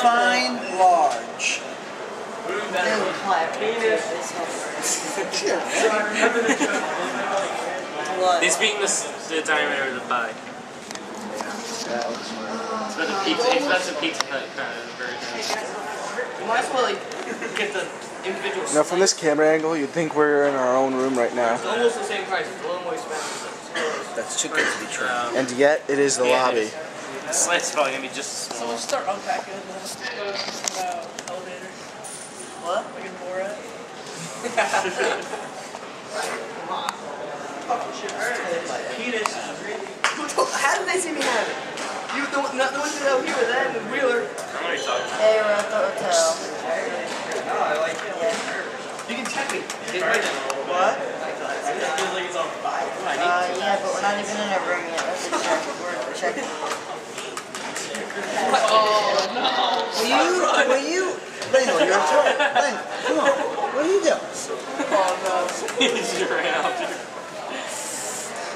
Define large. This being the diameter of the pie. It's about a pizza. It's about a pizza cut kind of version. Might as well like get the individual. Now, from this camera angle, you'd think we're in our own room right now. It's almost the same price. It's a little more expensive. That's too good to be true. And yet, it is the lobby. The slide's probably gonna be just. So we'll start unpacking this. Elevator. What? Like in Borat? Penis is really. How did they see me have it? You don't, not the ones that out here with that and Wheeler. How many times? Hey, we're at the hotel. No, I like it. You can check me. What? I feel like it's on fire. Yeah, but we're not even in a room yet. That's a check. We're checking. Oh, no. Will you? Leno, you're a threat. Leno, come on. What are you doing? Oh, no. He's right out.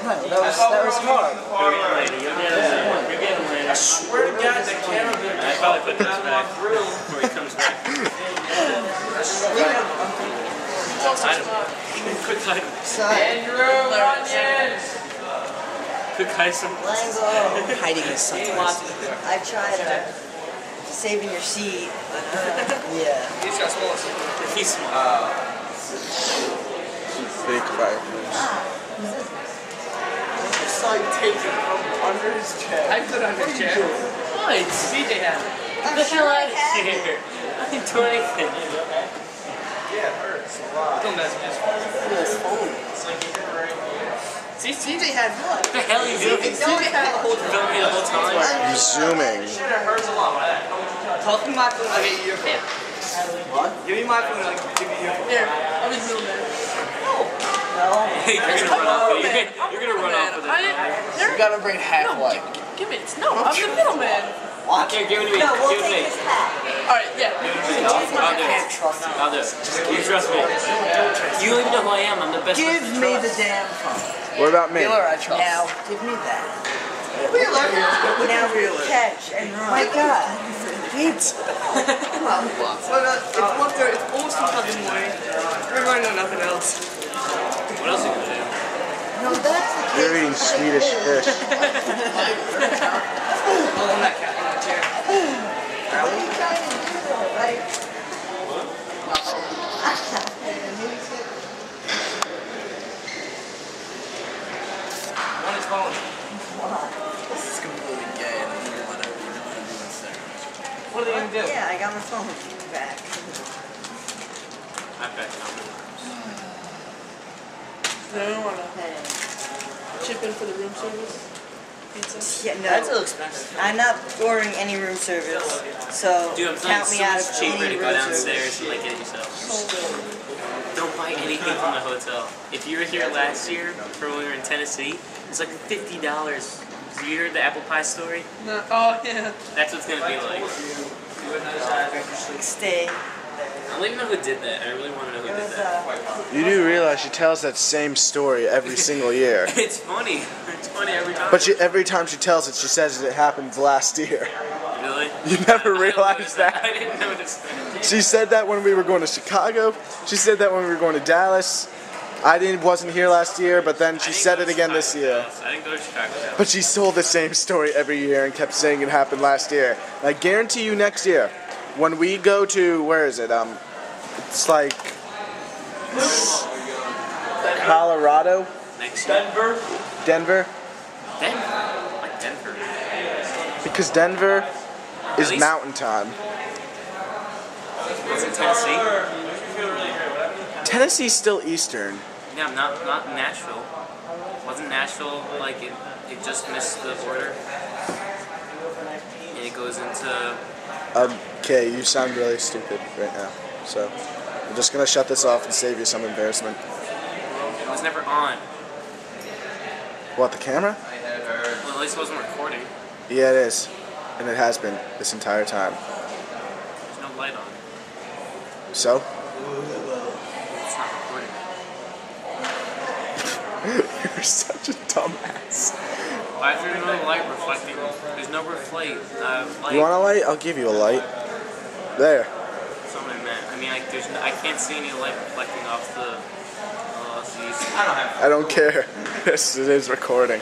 No, that was hard. You're getting ready. I swear to God, the camera didn't put that back through before he comes back. Andrew Onions! Cook Heisen. Lango! Hiding his sunglasses. I tried saving your seat. Yeah. He's got small. He's small. Big fire. I take it from under his chair. I put it under his chair. What? CJ had it. What the hell out of here? I didn't do anything. Yeah, it hurts a lot. Don't mess with his phone. It's like you're right here. See, CJ had what? What the hell are you doing? CJ had the whole time. You're zooming. Shit, it hurts a lot. Talk to my phone like a year. What? Give me my phone like a year. Here, I'm just zooming in. No. Hey, you're gonna run off with it. You gotta bring half-life. No, give it. No, I'm the middleman. What? Here, give it to me. No, we'll take his hat. Alright, yeah. I'll do it. You trust me. You don't even know who I am. I'm the best. Give me the damn phone. What about me? Now, give me that. Now we'll catch and run. My God. It's almost 2 o'clock in the morning. We're going to know nothing else. What else are you going to do? No, that's the case. You're eating Swedish fish. Hold on that cat in that chair. What are you trying to do though? Like... What? One is falling. What? This is completely gay and I don't know what I really want to do in seconds. What are they going to do? Yeah, I got my phone back. I'm back now. No, I don't want to chip in for the room service. Pizza. Yeah, no. That's a little expensive. I'm not ordering any room service, so count me out of cheaper to go downstairs and like get it yourself. Don't buy anything from the hotel. If you were here last year, from when we were in Tennessee, it's like $50. You heard the apple pie story? No. Oh yeah. That's what's gonna be like. Stay. I don't even know who did that. I really want to know who did that. You do realize she tells that same story every single year. It's funny. It's funny every time. But every time she tells it, she says it happened last year. Really? You never realized that? I didn't notice that. She said that when we were going to Chicago. She said that when we were going to Dallas. I wasn't here last year, but then she said it again this year. I didn't go to Chicago. But she told the same story every year and kept saying it happened last year. And I guarantee you next year. When we go to, where is it, it's like Colorado? Denver? Denver? Denver? Like Denver. Because Denver is mountain time. Is it Tennessee? Tennessee's still eastern. Yeah, not Nashville. Wasn't Nashville, like, it just missed the border? And it goes into... Okay, you sound really stupid right now, so I'm just gonna shut this off and save you some embarrassment. It was never on. What, the camera? Well, at least it wasn't recording. Yeah, it is, and it has been this entire time. There's no light on. So? It's not recording. You're such a dumbass. Why is there no light reflecting? There's no light. You want a light? I'll give you a light. There. Something that, I mean, like, there's no, I can't see any light reflecting off the. I don't care. This is recording.